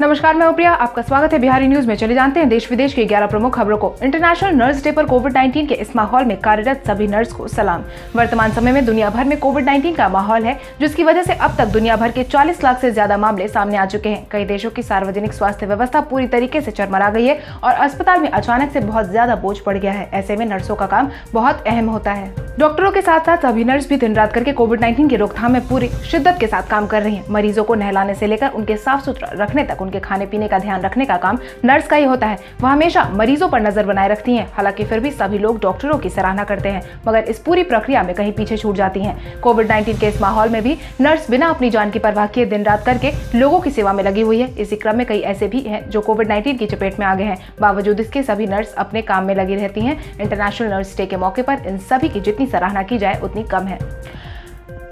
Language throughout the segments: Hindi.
नमस्कार, मैं उप्रिया, आपका स्वागत है बिहारी न्यूज में। चले जानते हैं देश विदेश की 11 प्रमुख खबरों को। इंटरनेशनल नर्स डे पर कोविड-19 के इस माहौल में कार्यरत सभी नर्स को सलाम। वर्तमान समय में दुनिया भर में कोविड-19 का माहौल है, जिसकी वजह से अब तक दुनिया भर के 40 लाख से ज्यादा मामले सामने आ चुके हैं। कई देशों की सार्वजनिक स्वास्थ्य व्यवस्था पूरी तरीके से चरमरा गई है और अस्पताल में अचानक से बहुत ज्यादा बोझ पड़ गया है। ऐसे में नर्सों का काम बहुत अहम होता है। डॉक्टरों के साथ साथ सभी नर्स भी दिन रात करके कोविड-19 की रोकथाम में पूरी शिद्दत के साथ काम कर रही है। मरीजों को नहलाने से लेकर उनके साफ सुथरा रखने तक, उनके खाने पीने का ध्यान रखने का काम नर्स का ही होता है। वह हमेशा मरीजों पर नजर बनाए रखती हैं। हालांकि फिर भी सभी लोग डॉक्टरों की सराहना करते हैं, मगर इस पूरी प्रक्रिया में कहीं पीछे छूट जाती हैं। कोविड-19 के इस माहौल में भी नर्स बिना अपनी जान की परवाह किए दिन रात करके लोगों की सेवा में लगी हुई है। इसी क्रम में कई ऐसे भी हैं जो कोविड-19 की चपेट में आ गए हैं। बावजूद इसके सभी नर्स अपने काम में लगी रहती है। इंटरनेशनल नर्स डे के मौके पर इन सभी की जितनी सराहना की जाए उतनी कम है।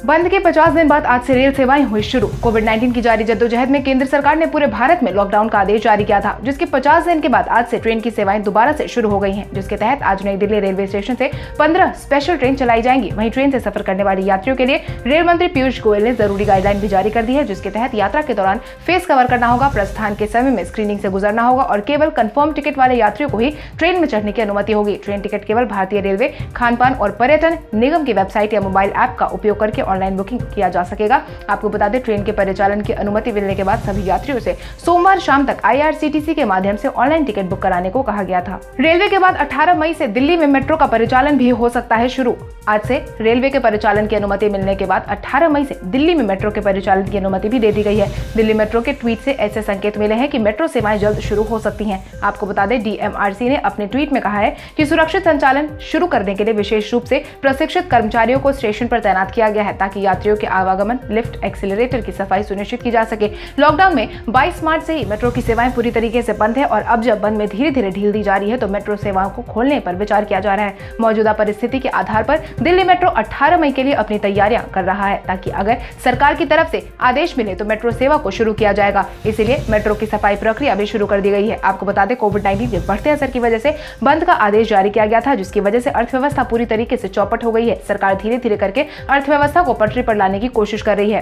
बंद के 50 दिन बाद आज से रेल सेवाएं हुई शुरू। कोविड-19 की जारी जद्दोजहद में केंद्र सरकार ने पूरे भारत में लॉकडाउन का आदेश जारी किया था, जिसके 50 दिन के बाद आज से ट्रेन की सेवाएं दोबारा से शुरू हो गई हैं, जिसके तहत आज नई दिल्ली रेलवे स्टेशन से 15 स्पेशल ट्रेन चलाई जाएंगी। वहीं ट्रेन से सफर करने वाले यात्रियों के लिए रेल मंत्री पीयूष गोयल ने जरूरी गाइडलाइन भी जारी कर दी है, जिसके तहत यात्रा के दौरान फेस कवर करना होगा, प्रस्थान के समय में स्क्रीनिंग से गुजरना होगा और केवल कंफर्म टिकट वाले यात्रियों को ही ट्रेन में चढ़ने की अनुमति होगी। ट्रेन टिकट केवल भारतीय रेलवे, खानपान और पर्यटन निगम की वेबसाइट या मोबाइल ऐप का उपयोग करके ऑनलाइन बुकिंग किया जा सकेगा। आपको बता दें, ट्रेन के परिचालन की अनुमति मिलने के बाद सभी यात्रियों से सोमवार शाम तक आईआरसीटीसी के माध्यम से ऑनलाइन टिकट बुक कराने को कहा गया था। रेलवे के बाद 18 मई से दिल्ली में मेट्रो का परिचालन भी हो सकता है शुरू। आज से रेलवे के परिचालन की अनुमति मिलने के बाद 18 मई से दिल्ली में मेट्रो के परिचालन की अनुमति भी दे दी गई है। दिल्ली मेट्रो के ट्वीट से ऐसे संकेत मिले हैं कि मेट्रो सेवाएं जल्द शुरू हो सकती हैं। आपको बता दें, डीएमआरसी ने अपने ट्वीट में कहा है कि सुरक्षित संचालन शुरू करने के लिए विशेष रूप से प्रशिक्षित कर्मचारियों को स्टेशन पर तैनात किया गया है, ताकि यात्रियों के आवागमन, लिफ्ट, एक्सीलरेटर की सफाई सुनिश्चित की जा सके। लॉकडाउन में 22 मार्च से ही मेट्रो की सेवाएं पूरी तरीके से बंद है और अब जब बंद में धीरे धीरे ढील दी जा रही है तो मेट्रो सेवाओं को खोलने पर विचार किया जा रहा है। मौजूदा परिस्थिति के आधार पर दिल्ली मेट्रो 18 मई के लिए अपनी तैयारियां कर रहा है, ताकि अगर सरकार की तरफ से आदेश मिले तो मेट्रो सेवा को शुरू किया जाएगा। इसीलिए मेट्रो की सफाई प्रक्रिया भी शुरू कर दी गई है। आपको बता दें, कोविड-19 के बढ़ते असर की वजह से बंद का आदेश जारी किया गया था, जिसकी वजह से अर्थव्यवस्था पूरी तरीके से चौपट हो गई है। सरकार धीरे धीरे करके अर्थव्यवस्था को पटरी पर लाने की कोशिश कर रही है।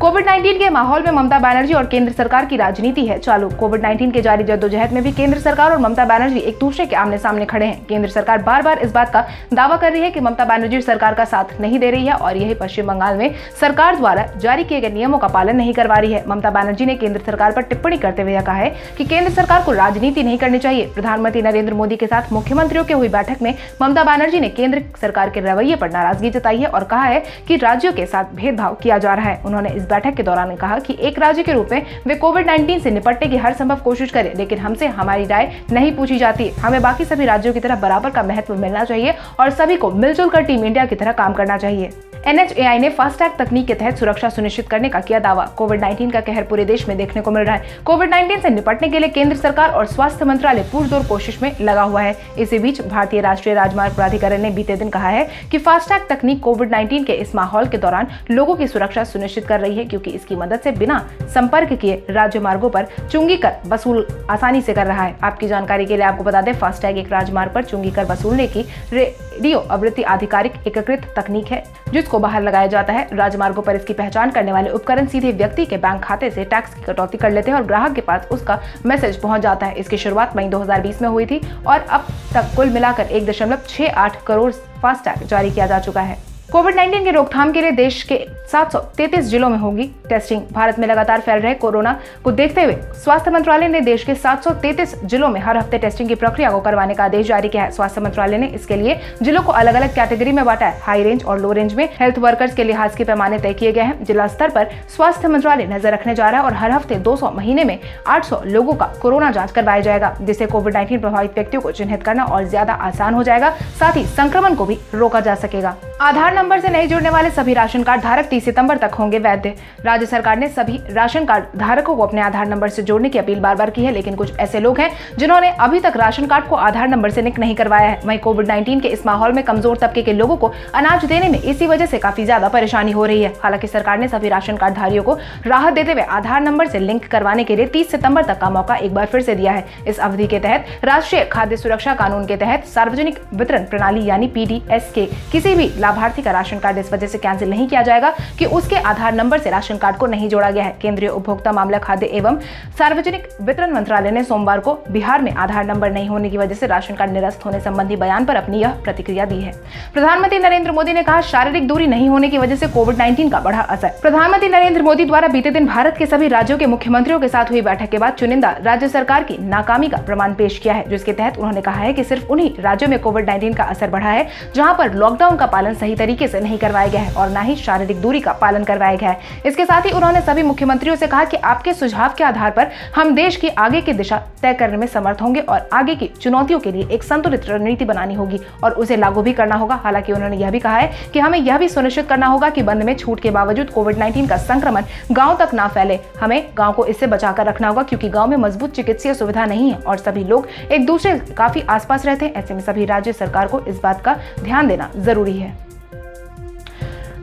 कोविड-19 के माहौल में ममता बैनर्जी और केंद्र सरकार की राजनीति है चालू। कोविड-19 के जारी जद्दोजहद में भी केंद्र सरकार और ममता बैनर्जी एक दूसरे के आमने सामने खड़े हैं। केंद्र सरकार बार बार इस बात का दावा कर रही है कि ममता बैनर्जी सरकार का साथ नहीं दे रही है और यही पश्चिम बंगाल में सरकार द्वारा जारी किए गए नियमों का पालन नहीं करवा रही है। ममता बैनर्जी ने केंद्र सरकार पर टिप्पणी करते हुए कहा है कि केंद्र सरकार को राजनीति नहीं करनी चाहिए। प्रधानमंत्री नरेंद्र मोदी के साथ मुख्यमंत्रियों की हुई बैठक में ममता बैनर्जी ने केंद्र सरकार के रवैये पर नाराजगी जताई है और कहा है कि राज्यों के साथ भेदभाव किया जा रहा है। उन्होंने इस बैठक के दौरान कहा कि एक राज्य के रूप में वे कोविड-19 से निपटने की हर संभव कोशिश करें, लेकिन हमसे हमारी राय नहीं पूछी जाती। हमें बाकी सभी राज्यों की तरह बराबर का महत्व मिलना चाहिए और सभी को मिलजुल कर टीम इंडिया की तरह काम करना चाहिए। NHAI ने FastTag तकनीक के तहत सुरक्षा सुनिश्चित करने का किया दावा। कोविड-19 का कहर पूरे देश में देखने को मिल रहा है। कोविड-19 से निपटने के लिए केंद्र सरकार और स्वास्थ्य मंत्रालय पुरजोर कोशिश में लगा हुआ है। इसी बीच भारतीय राष्ट्रीय राजमार्ग प्राधिकरण ने बीते दिन कहा है कि FastTag तकनीक कोविड-19 के इस माहौल के दौरान लोगों की सुरक्षा सुनिश्चित कर रही है, क्योंकि इसकी मदद से बिना संपर्क किए राजमार्गों पर चुंगी कर वसूल आसानी से कर रहा है। आपकी जानकारी के लिए आपको बता दें, FastTag एक राजमार्ग पर चुंगी कर वसूलने की रेडियो आवृत्ति आधिकारिक एकीकृत तकनीक है, जिसको बाहर लगाया जाता है। राजमार्गों पर इसकी पहचान करने वाले उपकरण सीधे व्यक्ति के बैंक खाते से टैक्स की कटौती कर लेते हैं और ग्राहक के पास उसका मैसेज पहुंच जाता है। इसकी शुरुआत मई 2020 में हुई थी और अब तक कुल मिलाकर 1.68 करोड़ FastTag जारी किया जा चुका है। कोविड-19 के रोकथाम के लिए देश के 733 जिलों में होगी टेस्टिंग। भारत में लगातार फैल रहे कोरोना को देखते हुए स्वास्थ्य मंत्रालय ने देश के 733 जिलों में हर हफ्ते टेस्टिंग की प्रक्रिया को करवाने का आदेश जारी किया है। स्वास्थ्य मंत्रालय ने इसके लिए जिलों को अलग अलग कैटेगरी में बांटा है। हाई रेंज और लो रेंज में हेल्थ वर्कर्स के लिहाज के पैमाने तय किए गए हैं। जिला स्तर पर स्वास्थ्य मंत्रालय नजर रखने जा रहा है और हर हफ्ते 200, महीने में 800 लोगों का कोरोना जाँच करवाया जाएगा, जिससे कोविड-19 प्रभावित व्यक्तियों को चिन्हित करना और ज्यादा आसान हो जाएगा। साथ ही संक्रमण को भी रोका जा सकेगा। आधार नंबर से नहीं जुड़ने वाले सभी राशन कार्ड धारक 30 सितंबर तक होंगे वैध। राज्य सरकार ने सभी राशन कार्ड धारकों को अपने आधार नंबर से जोड़ने की अपील बार बार की है, लेकिन कुछ ऐसे लोग हैं जिन्होंने अभी तक राशन कार्ड को आधार नंबर से लिंक नहीं करवाया है। वहीं कोविड-19 के इस माहौल में कमजोर तबके के लोगों को अनाज देने में इसी वजह से काफी ज्यादा परेशानी हो रही है। हालांकि सरकार ने सभी राशन कार्ड धारियों को राहत देते हुए आधार नंबर से लिंक करवाने के लिए 30 सितंबर तक का मौका एक बार फिर से दिया है। इस अवधि के तहत राष्ट्रीय खाद्य सुरक्षा कानून के तहत सार्वजनिक वितरण प्रणाली यानी PDS के किसी भी लाभार्थी का राशन कार्ड इस वजह से कैंसिल नहीं किया जाएगा कि उसके आधार नंबर से राशन कार्ड को नहीं जोड़ा गया है। केंद्रीय उपभोक्ता मामला, खाद्य एवं सार्वजनिक वितरण मंत्रालय ने सोमवार को बिहार में आधार नंबर नहीं होने की वजह से राशन कार्ड निरस्त होने संबंधी बयान पर अपनी यह प्रतिक्रिया दी है। प्रधानमंत्री नरेंद्र मोदी ने कहा, शारीरिक दूरी नहीं होने की वजह से कोविड-19 का बढ़ा असर। प्रधानमंत्री नरेंद्र मोदी द्वारा बीते दिन भारत के सभी राज्यों के मुख्यमंत्रियों के साथ हुई बैठक के बाद चुनिंदा राज्य सरकार की नाकामी का प्रमाण पेश किया है, जिसके तहत उन्होंने कहा है कि सिर्फ उन्हीं राज्यों में कोविड-19 का असर बढ़ा है जहां पर लॉकडाउन का पालन सही तरीके से नहीं करवाया गया है और न ही शारीरिक दूरी का पालन करवाया गया है। इसके साथ ही उन्होंने सभी मुख्यमंत्रियों से कहा कि आपके सुझाव के आधार पर हम देश की आगे की दिशा तय करने में समर्थ होंगे और आगे की चुनौतियों के लिए एक संतुलित रणनीति बनानी होगी और उसे लागू भी करना होगा। हालांकि उन्होंने यह भी कहा है कि हमें यह भी सुनिश्चित करना होगा कि बंद में छूट के बावजूद कोविड-19 का संक्रमण गांव तक ना फैले। हमें गांव को इससे बचाकर रखना होगा क्योंकि गांव में मजबूत चिकित्सीय सुविधा नहीं है और सभी लोग एक दूसरे के काफी आसपास रहते हैं। ऐसे में सभी राज्य सरकार को इस बात का ध्यान देना जरूरी है।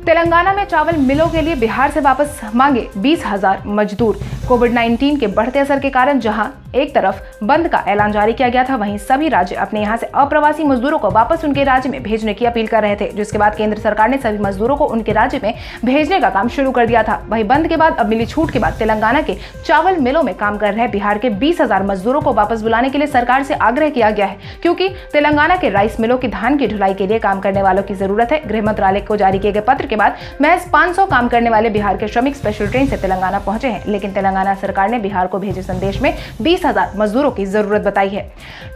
तेलंगाना में चावल मिलों के लिए बिहार से वापस मांगे 20,000 मजदूर। कोविड-19 के बढ़ते असर के कारण जहां एक तरफ बंद का ऐलान जारी किया गया था, वहीं सभी राज्य अपने यहां से अप्रवासी मजदूरों को वापस उनके राज्य में भेजने की अपील कर रहे थे, जिसके बाद केंद्र सरकार ने सभी मजदूरों को उनके राज्य में भेजने का काम शुरू कर दिया था। वहीं बंद के बाद अब मिली छूट के बाद तेलंगाना के चावल मिलों में काम कर रहे बिहार के 20,000 मजदूरों को वापस बुलाने के लिए सरकार से आग्रह किया गया है, क्योंकि तेलंगाना के राइस मिलों की धान की ढुलाई के लिए काम करने वालों की जरूरत है। गृह मंत्रालय को जारी किए गए पत्र के बाद महज 500 काम करने वाले बिहार के श्रमिक स्पेशल ट्रेन से तेलंगाना पहुंचे हैं, लेकिन तेलंगाना सरकार ने बिहार को भेजे संदेश में 20,000 मजदूरों की जरूरत बताई है।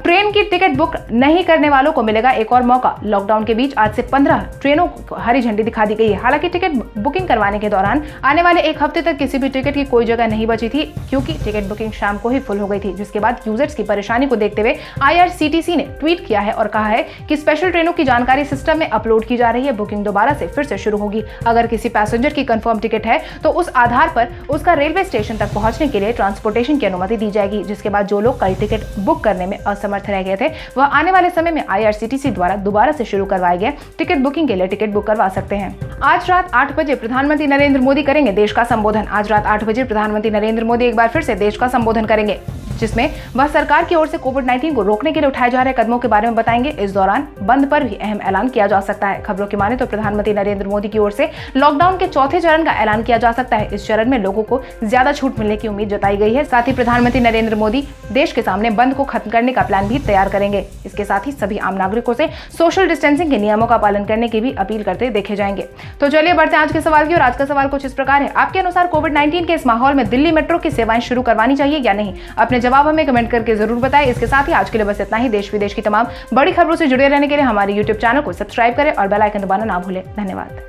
ट्रेन की टिकट बुक नहीं करने वालों को मिलेगा एक और मौका। लॉकडाउन के बीच आज से 15 ट्रेनों को हरी झंडी दिखा दी गई है। हालांकि टिकट बुकिंग करवाने के दौरान आने वाले एक हफ्ते तक किसी भी टिकट की कोई जगह नहीं बची थी, क्योंकि टिकट बुकिंग शाम को ही फुल हो गई थी, जिसके बाद यूजर्स की परेशानी को देखते हुए IRCTC ने ट्वीट किया है और कहा है कि स्पेशल ट्रेनों की जानकारी सिस्टम में अपलोड की जा रही है। बुकिंग दोबारा से फिर से शुरू होगी। अगर किसी पैसेंजर की कंफर्म टिकट है तो उस आधार पर उसका रेलवे स्टेशन तक पहुंचने के लिए ट्रांसपोर्टेशन की अनुमति दी जाएगी, जिसके बाद जो लोग कल टिकट बुक करने में असमर्थ रह गए थे वह आने वाले समय में IRCTC द्वारा दोबारा से शुरू करवाए गए टिकट बुकिंग के लिए टिकट बुक करवा सकते हैं। आज रात 8 बजे प्रधानमंत्री नरेंद्र मोदी करेंगे देश का संबोधन। आज रात 8 बजे प्रधानमंत्री नरेंद्र मोदी एक बार फिर से देश का संबोधन करेंगे, जिसमें वह सरकार की ओर से कोविड-19 को रोकने के लिए उठाए जा रहे कदमों के बारे में बताएंगे। इस दौरान बंद पर भी अहम ऐलान किया जा सकता है। खबरों की माने तो प्रधानमंत्री नरेंद्र मोदी की ओर से लॉकडाउन के चौथे चरण का ऐलान किया जा सकता है। इस चरण में लोगों को ज्यादा छूट मिलने की उम्मीद जताई गई है। साथ ही प्रधानमंत्री नरेंद्र मोदी देश के सामने बंद को खत्म करने का प्लान भी तैयार करेंगे। इसके साथ ही सभी आम नागरिकों से सोशल डिस्टेंसिंग के नियमों का पालन करने की भी अपील करते देखे जाएंगे। तो चलिए बढ़ते हैं आज के सवाल की ओर। आज का सवाल कुछ इस प्रकार है, आपके अनुसार कोविड-19 के इस माहौल में दिल्ली मेट्रो की सेवाएं शुरू करवानी चाहिए या नहीं? अपने जवाब हमें कमेंट करके जरूर बताएं। इसके साथ ही आज के लिए बस इतना ही। देश विदेश की तमाम बड़ी खबरों से जुड़े रहने के लिए हमारे YouTube चैनल को सब्सक्राइब करें और बेल आइकन दबाना ना भूलें। धन्यवाद।